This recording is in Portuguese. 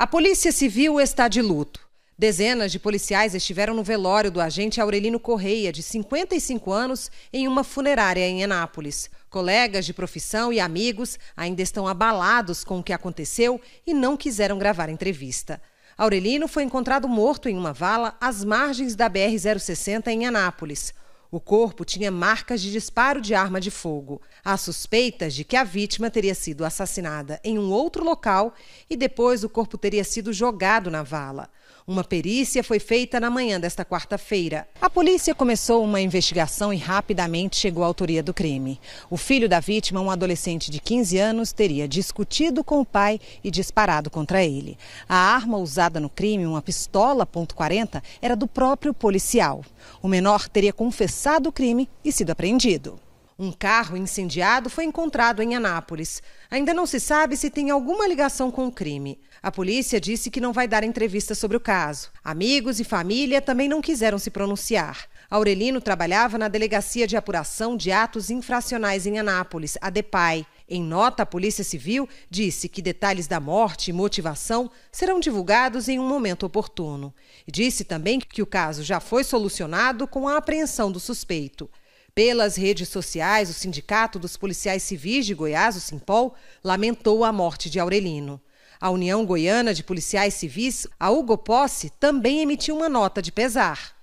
A Polícia Civil está de luto. Dezenas de policiais estiveram no velório do agente Aurelino Correia, de 55 anos, em uma funerária em Anápolis. Colegas de profissão e amigos ainda estão abalados com o que aconteceu e não quiseram gravar entrevista. Aurelino foi encontrado morto em uma vala às margens da BR-060 em Anápolis. O corpo tinha marcas de disparo de arma de fogo. Há suspeitas de que a vítima teria sido assassinada em um outro local e depois o corpo teria sido jogado na vala. Uma perícia foi feita na manhã desta quarta-feira. A polícia começou uma investigação e rapidamente chegou à autoria do crime. O filho da vítima, um adolescente de 15 anos, teria discutido com o pai e disparado contra ele. A arma usada no crime, uma pistola .40, era do próprio policial. O menor teria confessado do crime e sido apreendido. Um carro incendiado foi encontrado em Anápolis. Ainda não se sabe se tem alguma ligação com o crime. A polícia disse que não vai dar entrevista sobre o caso. Amigos e família também não quiseram se pronunciar. Aurelino trabalhava na Delegacia de Apuração de Atos Infracionais em Anápolis, a DEPAI. Em nota, a Polícia Civil disse que detalhes da morte e motivação serão divulgados em um momento oportuno. Disse também que o caso já foi solucionado com a apreensão do suspeito. Pelas redes sociais, o Sindicato dos Policiais Civis de Goiás, o Simpol, lamentou a morte de Aurelino. A União Goiana de Policiais Civis, a UGO-Posse, também emitiu uma nota de pesar.